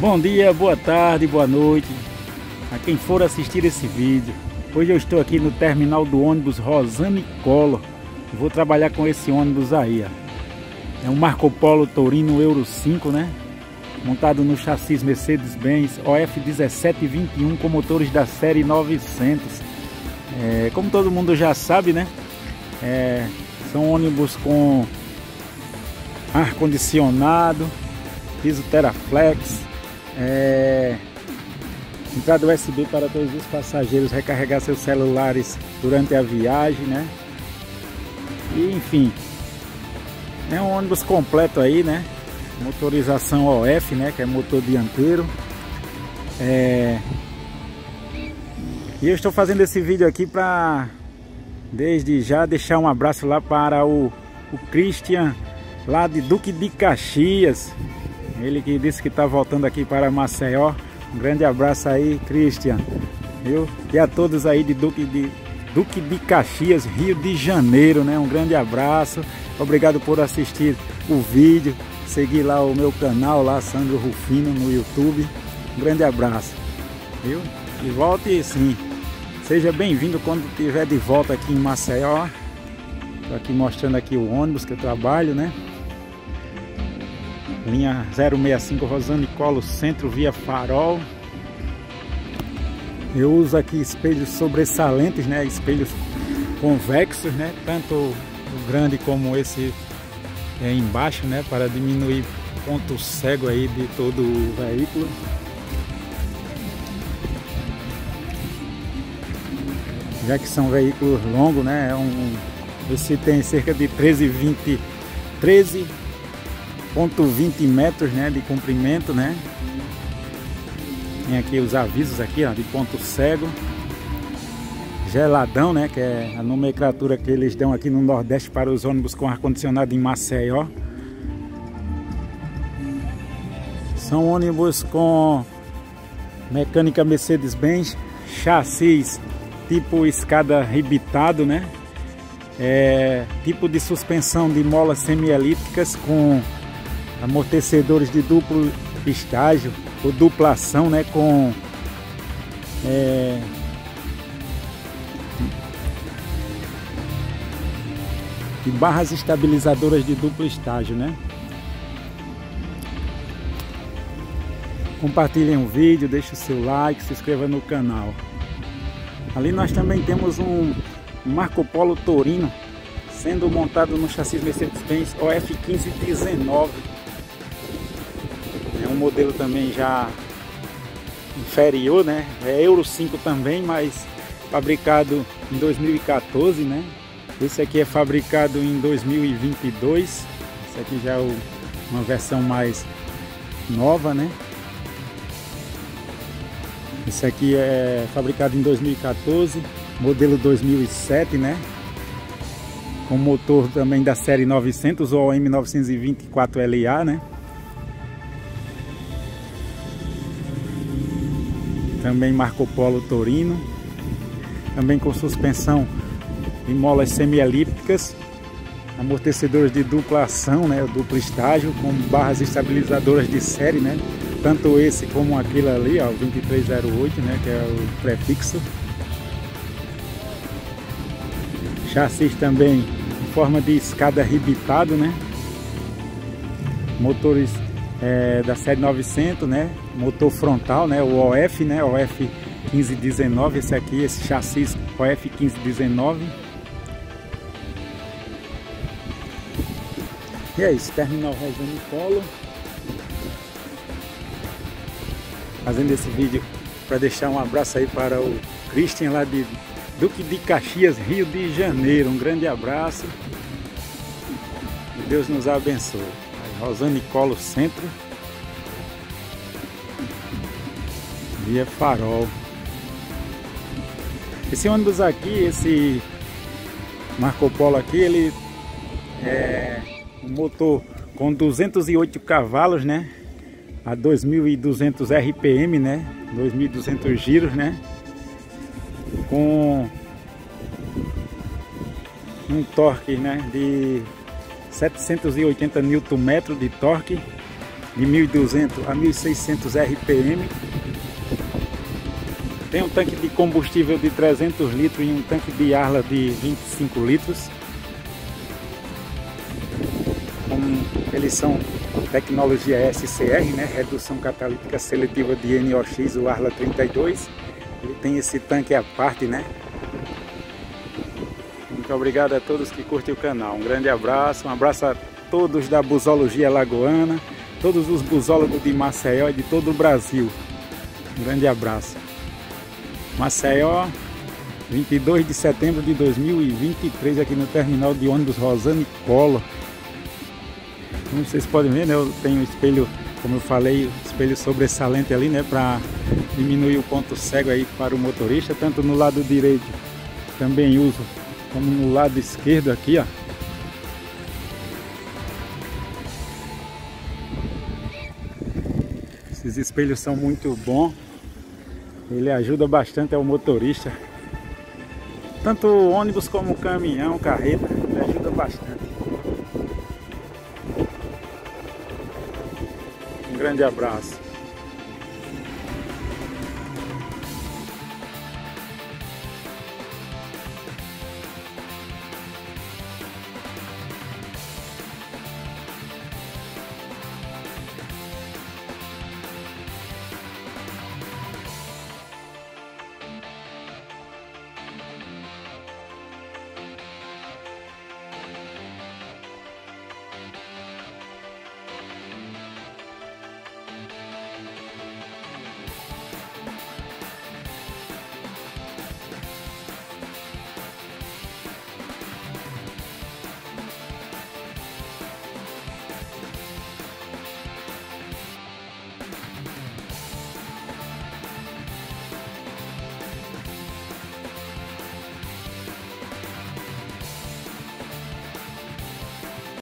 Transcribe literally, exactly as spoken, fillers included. Bom dia, boa tarde, boa noite a quem for assistir esse vídeo. Hoje eu estou aqui no terminal do ônibus Rosane Collor. Vou trabalhar com esse ônibus aí, ó. É um Marco Polo Torino euro cinco, né? Montado no chassi Mercedes-Benz O F dezessete vinte e um com motores da série novecentos. É, como todo mundo já sabe, né? É, são ônibus com ar-condicionado, piso Teraflex. É... entrada U S B para todos os passageiros recarregar seus celulares durante a viagem, né? E, enfim, é um ônibus completo aí, né? Motorização O F, né? Que é motor dianteiro. É... E eu estou fazendo esse vídeo aqui para, desde já, deixar um abraço lá para o, o Christian, lá de Duque de Caxias. Ele que disse que está voltando aqui para Maceió. Um grande abraço aí, Christian. Viu? E a todos aí de Duque de, Duque de Caxias, Rio de Janeiro, né? Um grande abraço. Obrigado por assistir o vídeo. Seguir lá o meu canal, lá Sandro Rufino no YouTube. Um grande abraço. Viu? E volte sim. Seja bem-vindo quando estiver de volta aqui em Maceió. Estou aqui mostrando aqui o ônibus que eu trabalho, né? Linha zero sessenta e cinco Rosane Collor Centro via Farol. Eu uso aqui espelhos sobressalentes, né? Espelhos convexos, né? Tanto o grande como esse é, embaixo, né? Para diminuir ponto cego aí de todo o veículo. Já que são veículos longos, né? É um, esse tem cerca de treze vírgula vinte metros, né, de comprimento, né? Tem aqui os avisos aqui, ó, de ponto cego, geladão, né, que é a nomenclatura que eles dão aqui no Nordeste para os ônibus com ar-condicionado em Maceió. São ônibus com mecânica Mercedes-Benz, chassis tipo escada ribitado, né? É, tipo de suspensão de molas semielípticas com amortecedores de duplo estágio ou duplação, né, com é, e barras estabilizadoras de duplo estágio, né? Compartilhem o vídeo, deixe o seu like, se inscreva no canal. Ali nós também temos um Marco Polo Torino sendo montado no chassi Mercedes-Benz O F quinze dezenove. É um modelo também já inferior, né? É euro cinco também, mas fabricado em dois mil e quatorze, né? Esse aqui é fabricado em dois mil e vinte e dois. Esse aqui já é uma versão mais nova, né? Esse aqui é fabricado em dois mil e quatorze. modelo dois mil e sete, né? Com motor também da série novecentos ou O M nove dois quatro L A, né? Também Marco Polo Torino, também com suspensão em molas semielípticas, amortecedores de dupla ação, né, duplo estágio, com barras estabilizadoras de série, né, tanto esse como aquele ali, ó, vinte e três zero oito, né, que é o prefixo. Chassis também em forma de escada ribitado, né, motores é, da série novecentos, né, motor frontal, né, o O F, né, O F quinze dezenove, esse aqui, esse chassi O F quinze dezenove. E é isso, terminal Rosane Collor, fazendo esse vídeo para deixar um abraço aí para o Christian lá de Duque de Caxias, Rio de Janeiro. Um grande abraço, que Deus nos abençoe. Rosane Collor Centro, via Farol. Esse ônibus aqui, esse Marco Polo aqui, ele é um motor com duzentos e oito cavalos, né? A dois mil e duzentos R P M, né? dois mil e duzentos giros, né? Com um torque, né, de setecentos e oitenta newton-metro de torque, de mil e duzentos a mil e seiscentos R P M. Tem um tanque de combustível de trezentos litros e um tanque de Arla de vinte e cinco litros. Eles são tecnologia S C R, né? Redução catalítica seletiva de N O X, o Arla trinta e dois. Ele tem esse tanque à parte, né? Muito obrigado a todos que curtem o canal. Um grande abraço, um abraço a todos da Buzologia Lagoana, todos os buzólogos de Maceió e de todo o Brasil. Um grande abraço. Maceió, vinte e dois de setembro de dois mil e vinte e três, aqui no terminal de ônibus Rosane Collor. Como vocês podem ver, né, eu tenho um espelho, como eu falei, espelho sobressalente ali, né, para diminuir o ponto cego aí para o motorista, tanto no lado direito, também uso, como no lado esquerdo aqui, ó. Esses espelhos são muito bons, ele ajuda bastante ao motorista, tanto ônibus como caminhão, carreta, ele ajuda bastante. Um grande abraço.